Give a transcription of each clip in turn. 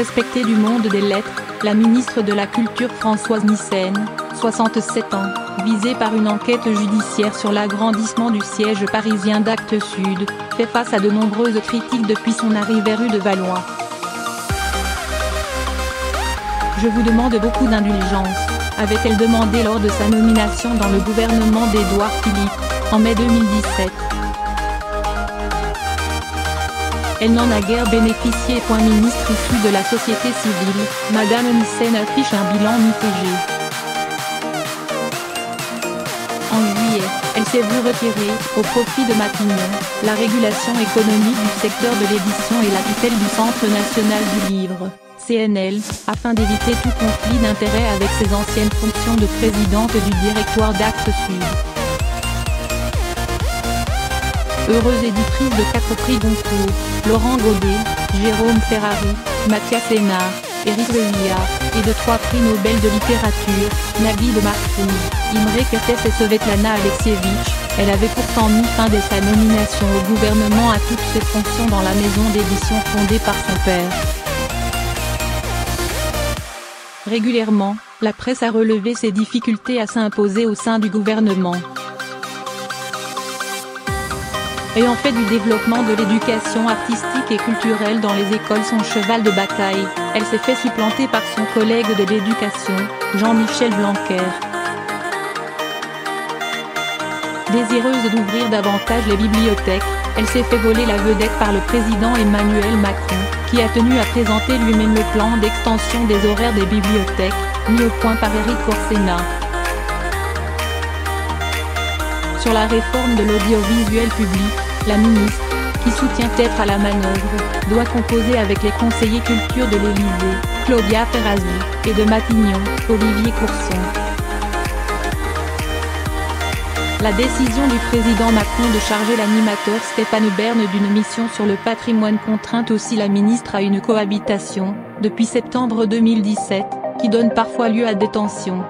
respectée du monde des lettres, la ministre de la Culture Françoise Nyssen, 67 ans, visée par une enquête judiciaire sur l'agrandissement du siège parisien d'Actes Sud, fait face à de nombreuses critiques depuis son arrivée rue de Valois. Je vous demande beaucoup d'indulgence, avait-elle demandé lors de sa nomination dans le gouvernement d'Édouard Philippe, en mai 2017. Elle n'en a guère bénéficié. Ministre issu de la société civile, Madame Nyssen affiche un bilan mitigé. En juillet, elle s'est vue retirer, au profit de Matignon, la régulation économique du secteur de l'édition et la tutelle du Centre national du livre, CNL, afin d'éviter tout conflit d'intérêt avec ses anciennes fonctions de présidente du directoire d'Actes Sud. Heureuse éditrice de 4 prix Goncourt, Laurent Gaudé, Jérôme Ferrari, Mathias Enard, Éric Vuillard, et de 3 prix Nobel de littérature, Nabil Martin, Imre Kertész et Svetlana Alexievich, elle avait pourtant mis fin dès sa nomination au gouvernement à toutes ses fonctions dans la maison d'édition fondée par son père. Régulièrement, la presse a relevé ses difficultés à s'imposer au sein du gouvernement. Ayant fait du développement de l'éducation artistique et culturelle dans les écoles son cheval de bataille, elle s'est fait supplanter par son collègue de l'éducation, Jean-Michel Blanquer. Désireuse d'ouvrir davantage les bibliothèques, elle s'est fait voler la vedette par le président Emmanuel Macron, qui a tenu à présenter lui-même le plan d'extension des horaires des bibliothèques, mis au point par Eric Orsena. Sur la réforme de l'audiovisuel public, la ministre, qui soutient être à la manœuvre, doit composer avec les conseillers culture de l'Élysée, Claudia Ferrazzi, et de Matignon, Olivier Courson. La décision du président Macron de charger l'animateur Stéphane Bern d'une mission sur le patrimoine contraint aussi la ministre à une cohabitation, depuis septembre 2017, qui donne parfois lieu à des tensions.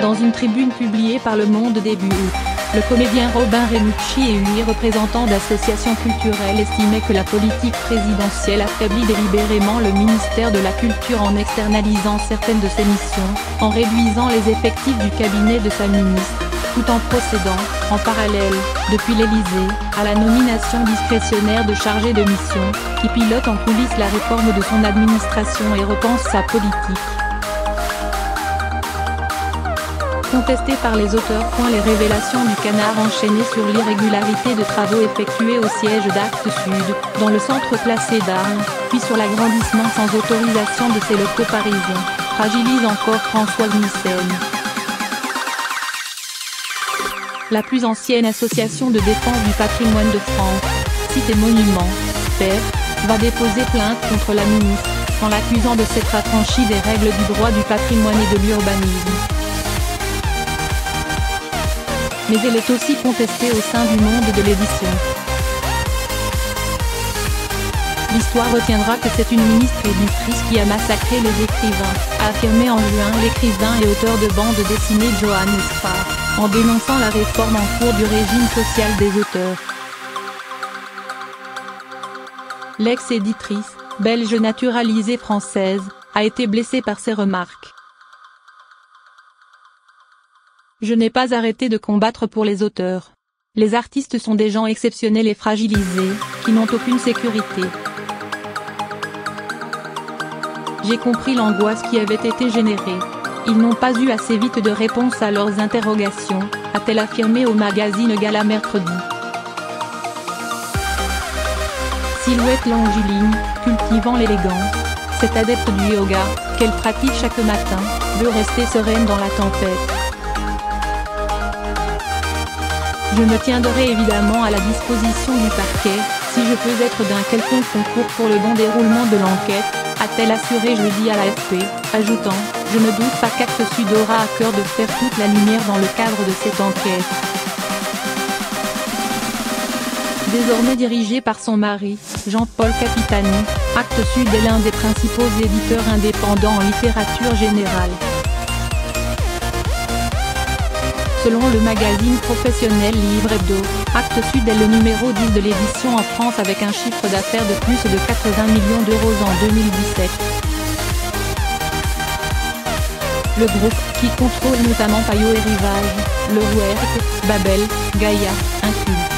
Dans une tribune publiée par Le Monde début août, le comédien Robin Renucci et 8 représentants d'associations culturelles estimaient que la politique présidentielle affaiblit délibérément le ministère de la Culture en externalisant certaines de ses missions, en réduisant les effectifs du cabinet de sa ministre, tout en procédant, en parallèle, depuis l'Élysée, à la nomination discrétionnaire de chargés de mission, qui pilote en coulisses la réforme de son administration et repense sa politique. Contestée par les auteurs. Les révélations du Canard enchaîné sur l'irrégularité de travaux effectués au siège d'Actes Sud, dans le centre classé d'Arles, puis sur l'agrandissement sans autorisation de ses locaux parisiens, fragilise encore Françoise Nyssen. La plus ancienne association de défense du patrimoine de France, Sites et Monuments, PEF, va déposer plainte contre la ministre, en l'accusant de s'être affranchie des règles du droit du patrimoine et de l'urbanisme. Mais elle est aussi contestée au sein du monde de l'édition. L'histoire retiendra que c'est une ministre éditrice qui a massacré les écrivains, a affirmé en juin l'écrivain et auteur de bande dessinée Johan Espar, en dénonçant la réforme en cours du régime social des auteurs. L'ex-éditrice, belge naturalisée française, a été blessée par ces remarques. Je n'ai pas arrêté de combattre pour les auteurs. Les artistes sont des gens exceptionnels et fragilisés, qui n'ont aucune sécurité. J'ai compris l'angoisse qui avait été générée. Ils n'ont pas eu assez vite de réponse à leurs interrogations, a-t-elle affirmé au magazine Gala mercredi. Silhouette longiligne, cultivant l'élégance, cette adepte du yoga, qu'elle pratique chaque matin, veut rester sereine dans la tempête. Je me tiendrai évidemment à la disposition du parquet, si je peux être d'un quelconque concours pour le bon déroulement de l'enquête, a-t-elle assuré jeudi à l'AFP, ajoutant, je ne doute pas qu'Actes Sud aura à cœur de faire toute la lumière dans le cadre de cette enquête. Désormais dirigée par son mari, Jean-Paul Capitani, Actes Sud est l'un des principaux éditeurs indépendants en littérature générale. Selon le magazine professionnel Livre Hebdo, Actes Sud est le numéro 10 de l'édition en France avec un chiffre d'affaires de plus de 80 millions d'euros en 2017. Le groupe, qui contrôle notamment Payot et Rivage, Le Monde, Babel, Gaia, inclut